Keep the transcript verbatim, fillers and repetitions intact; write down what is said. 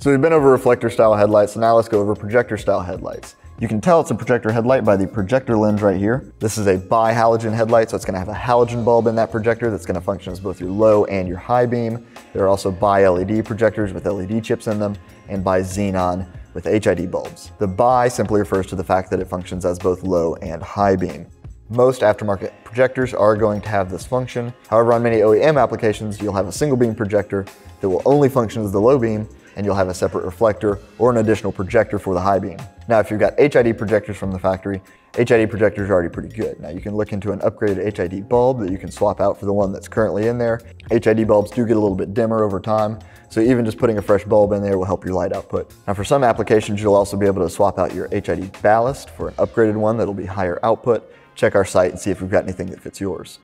So we've been over reflector style headlights, so now let's go over projector style headlights. You can tell it's a projector headlight by the projector lens right here. This is a bi-halogen headlight, so it's gonna have a halogen bulb in that projector that's gonna function as both your low and your high beam. There are also bi-L E D projectors with L E D chips in them, and bi-xenon with H I D bulbs. The bi simply refers to the fact that it functions as both low and high beam. Most aftermarket projectors are going to have this function. However, on many O E M applications, you'll have a single beam projector that will only function as the low beam, and you'll have a separate reflector or an additional projector for the high beam. Now, if you've got H I D projectors from the factory, H I D projectors are already pretty good. Now, you can look into an upgraded H I D bulb that you can swap out for the one that's currently in there. H I D bulbs do get a little bit dimmer over time, so even just putting a fresh bulb in there will help your light output. Now, for some applications, you'll also be able to swap out your H I D ballast for an upgraded one that'll be higher output. Check our site and see if we've got anything that fits yours.